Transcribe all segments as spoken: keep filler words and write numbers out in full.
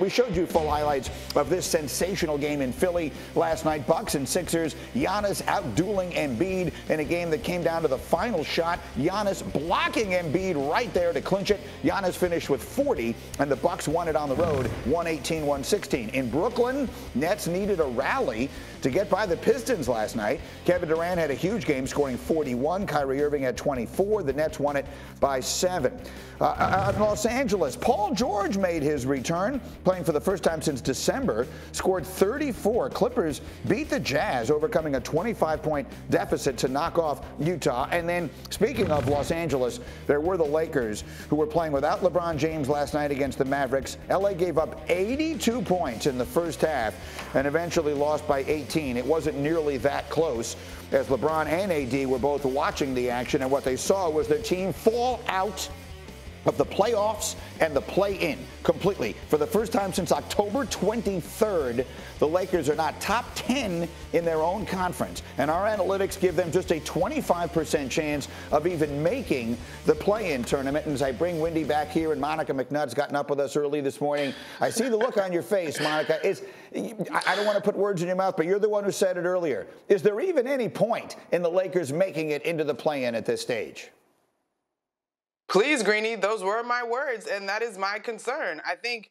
We showed you full highlights of this sensational game in Philly last night. Bucks and Sixers, Giannis out-dueling Embiid in a game that came down to the final shot. Giannis blocking Embiid right there to clinch it. Giannis finished with forty, and the Bucks won it on the road, one eighteen, one sixteen. In Brooklyn, Nets needed a rally to get by the Pistons last night. Kevin Durant had a huge game, scoring forty-one. Kyrie Irving had twenty-four. The Nets won it by seven. Uh, out in Los Angeles, Paul George made his return, playing for the first time since December, scored thirty-four. Clippers beat the Jazz, overcoming a twenty-five point deficit to knock off Utah. And then, speaking of Los Angeles, there were the Lakers, who were playing without LeBron James last night against the Mavericks. L A gave up eighty-two points in the first half and eventually lost by eighteen. It wasn't nearly that close, as LeBron and A D were both watching the action, and what they saw was their team fall out of the playoffs and the play-in completely. For the first time since October twenty-third, the Lakers are not top ten in their own conference, and our analytics give them just a twenty-five percent chance of even making the play-in tournament. And as I bring Wendy back here, and Monica McNutt's gotten up with us early this morning, I see the look on your face, Monica. It's, I don't want to put words in your mouth, but you're the one who said it earlier. Is there even any point in the Lakers making it into the play-in at this stage? Please, Greenie, those were my words, and that is my concern. I think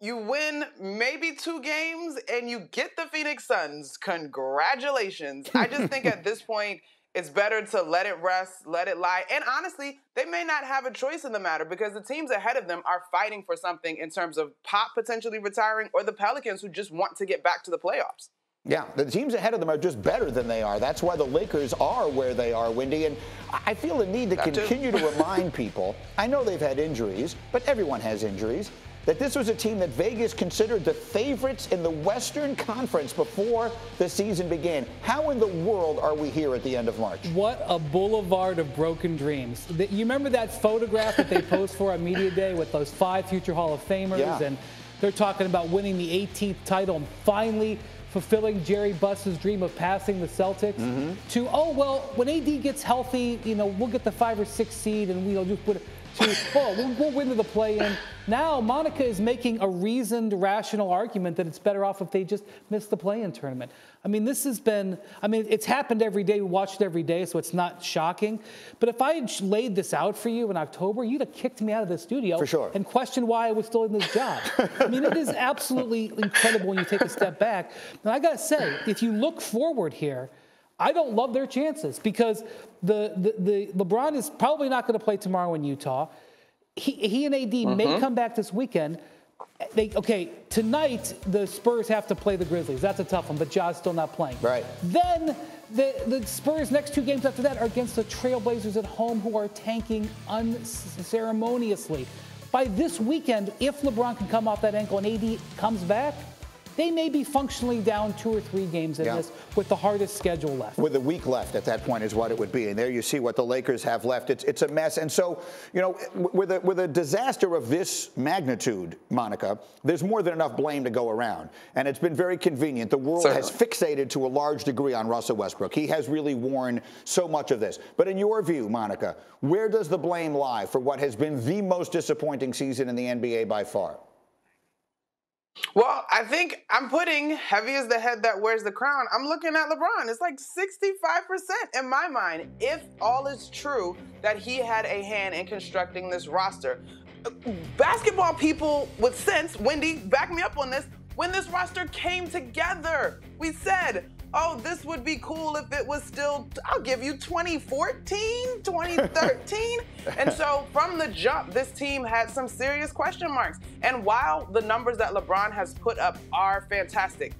you win maybe two games and you get the Phoenix Suns. Congratulations. I just think at this point, it's better to let it rest, let it lie. And honestly, they may not have a choice in the matter, because the teams ahead of them are fighting for something in terms of Pop potentially retiring or the Pelicans, who just want to get back to the playoffs. Yeah, the teams ahead of them are just better than they are. That's why the Lakers are where they are, Wendy. And I feel the need to that continue to remind people, I know they've had injuries, but everyone has injuries, that this was a team that Vegas considered the favorites in the Western Conference before the season began. How in the world are we here at the end of March? What a boulevard of broken dreams. You remember that photograph that they posed for on Media Day with those five future Hall of Famers? Yeah. And they're talking about winning the eighteenth title and finally fulfilling Jerry Buss's dream of passing the Celtics. Mm-hmm. To, oh, well, when A D gets healthy, you know, we'll get the five or six seed and we'll just put it to, oh, we'll, we'll win to the play-in. Now Monica is making a reasoned, rational argument that it's better off if they just miss the play-in tournament. I mean, this has been, I mean, it's happened every day. We watch it every day, so it's not shocking. But if I had laid this out for you in October, you'd have kicked me out of the studio for sure, and questioned why I was still in this job. I mean, it is absolutely incredible when you take a step back. And I got to say, if you look forward here, I don't love their chances, because the, the, the LeBron is probably not going to play tomorrow in Utah. He, he and A D mm-hmm. may come back this weekend. They, okay, tonight the Spurs have to play the Grizzlies. That's a tough one, but Ja's still not playing. Right. Then the, the Spurs' next two games after that are against the Trailblazers at home, who are tanking unceremoniously. By this weekend, if LeBron can come off that ankle and A D comes back, they may be functionally down two or three games in yeah. this, with the hardest schedule left. With a week left at that point is what it would be. And there you see what the Lakers have left. It's, it's a mess. And so, you know, with a, with a disaster of this magnitude, Monica, there's more than enough blame to go around. And it's been very convenient. The world Certainly. has fixated to a large degree on Russell Westbrook. He has really worn so much of this. But in your view, Monica, where does the blame lie for what has been the most disappointing season in the N B A by far? Well, I think I'm putting heavy is the head that wears the crown. I'm looking at LeBron. It's like sixty-five percent in my mind, if all is true that he had a hand in constructing this roster. Basketball people with sense, Wendy, back me up on this. When this roster came together, we said, oh, this would be cool if it was still, I'll give you twenty fourteen, twenty thirteen. And so from the jump, this team had some serious question marks. And while the numbers that LeBron has put up are fantastic,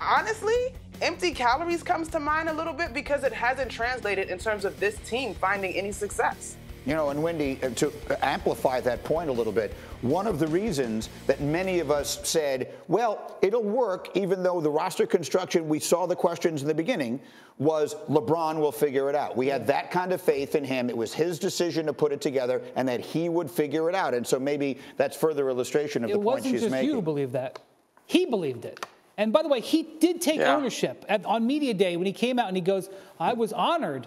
honestly, empty calories comes to mind a little bit, because it hasn't translated in terms of this team finding any success. You know, and Wendy, to amplify that point a little bit, one of the reasons that many of us said, well, it'll work, even though the roster construction, we saw the questions in the beginning, was LeBron will figure it out. We had that kind of faith in him. It was his decision to put it together and that he would figure it out. And so maybe that's further illustration of the point she's making. It wasn't just you believe that. He believed it. And by the way, he did take yeah. ownership at, on Media Day when he came out and he goes, I was honored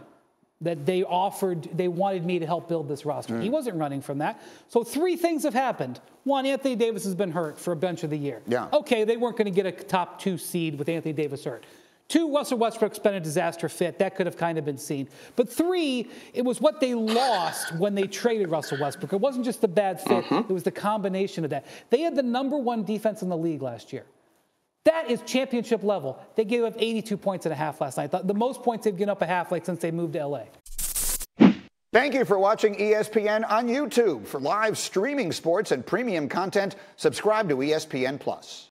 that they offered, they wanted me to help build this roster. Mm. He wasn't running from that. So three things have happened. One, Anthony Davis has been hurt for a bunch of the year. Yeah. Okay, they weren't going to get a top two seed with Anthony Davis hurt. Two, Russell Westbrook's been a disaster fit. That could have kind of been seen. But three, it was what they lost when they traded Russell Westbrook. It wasn't just the bad fit. Uh-huh. It was the combination of that. They had the number one defense in the league last year. That is championship level. They gave up eighty-two points and a half last night. The most points they've given up a half like since they moved to L A. Thank you for watching E S P N on YouTube. For live streaming sports and premium content, subscribe to E S P N plus.